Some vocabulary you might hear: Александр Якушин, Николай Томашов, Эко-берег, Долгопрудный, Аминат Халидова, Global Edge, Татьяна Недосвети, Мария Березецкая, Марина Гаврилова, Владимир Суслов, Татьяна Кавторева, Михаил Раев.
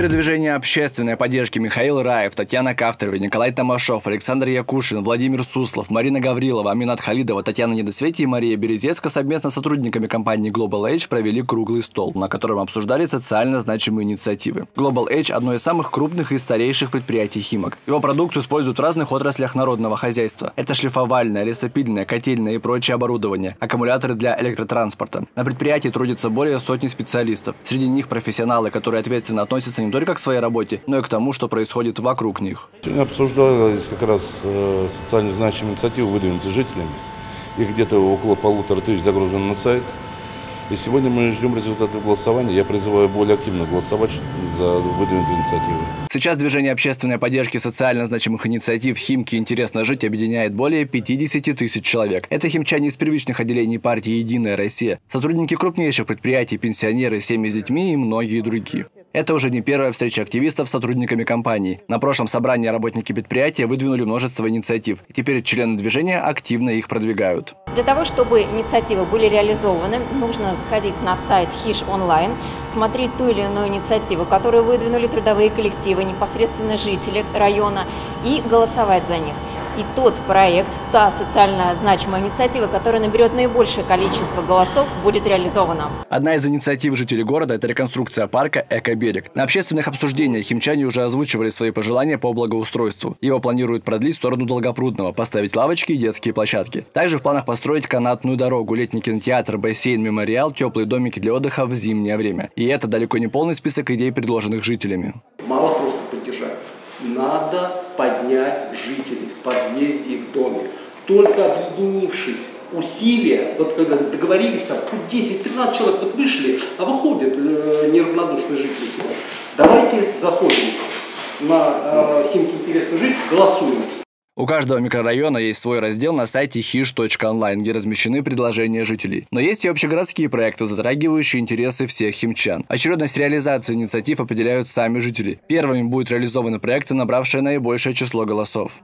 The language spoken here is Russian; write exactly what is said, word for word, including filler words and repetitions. Лидеры движения общественной поддержки Михаил Раев, Татьяна Кавторева, Николай Томашов, Александр Якушин, Владимир Суслов, Марина Гаврилова, Аминат Халидова, Татьяна Недосвети и Мария Березецкая совместно с сотрудниками компании Global Edge провели круглый стол, на котором обсуждали социально значимые инициативы. Global Edge – одно из самых крупных и старейших предприятий «Химок». Его продукцию используют в разных отраслях народного хозяйства. Это шлифовальное, лесопильное, котельное и прочее оборудование, аккумуляторы для электротранспорта. На предприятии трудится более сотни специалистов. Среди них профессионалы, которые ответственно относятся не только к своей работе, но и к тому, что происходит вокруг них. Сегодня обсуждалось как раз социально значимые инициативы, выдвинутые жителями. Их где-то около полутора тысяч загружено на сайт. И сегодня мы ждем результатов голосования. Я призываю более активно голосовать за выдвинутые инициативы. Сейчас движение общественной поддержки социально значимых инициатив «Химки. Интересно жить» объединяет более пятидесяти тысяч человек. Это химчане из первичных отделений партии «Единая Россия», сотрудники крупнейших предприятий, пенсионеры, семьи с детьми и многие другие. Это уже не первая встреча активистов с сотрудниками компании. На прошлом собрании работники предприятия выдвинули множество инициатив. И теперь члены движения активно их продвигают. Для того, чтобы инициативы были реализованы, нужно заходить на сайт хиш Online, смотреть ту или иную инициативу, которую выдвинули трудовые коллективы, непосредственно жители района, и голосовать за них. И тот проект, та социально значимая инициатива, которая наберет наибольшее количество голосов, будет реализована. Одна из инициатив жителей города – это реконструкция парка «Эко-берег». На общественных обсуждениях химчане уже озвучивали свои пожелания по благоустройству. Его планируют продлить в сторону Долгопрудного, поставить лавочки и детские площадки. Также в планах построить канатную дорогу, летний кинотеатр, бассейн, мемориал, теплые домики для отдыха в зимнее время. И это далеко не полный список идей, предложенных жителями. Мало просто поддержать. Надо поднять жителей в подъезде и в доме. Только объединившись усилия, вот когда договорились, там десять-тринадцать человек вот вышли, а выходят э, неравнодушные жители. Давайте заходим на э, «Химки. Интересно жить», голосуем. У каждого микрорайона есть свой раздел на сайте хиш точка онлайн, где размещены предложения жителей. Но есть и общегородские проекты, затрагивающие интересы всех химчан. Очередность реализации инициатив определяют сами жители. Первыми будут реализованы проекты, набравшие наибольшее число голосов.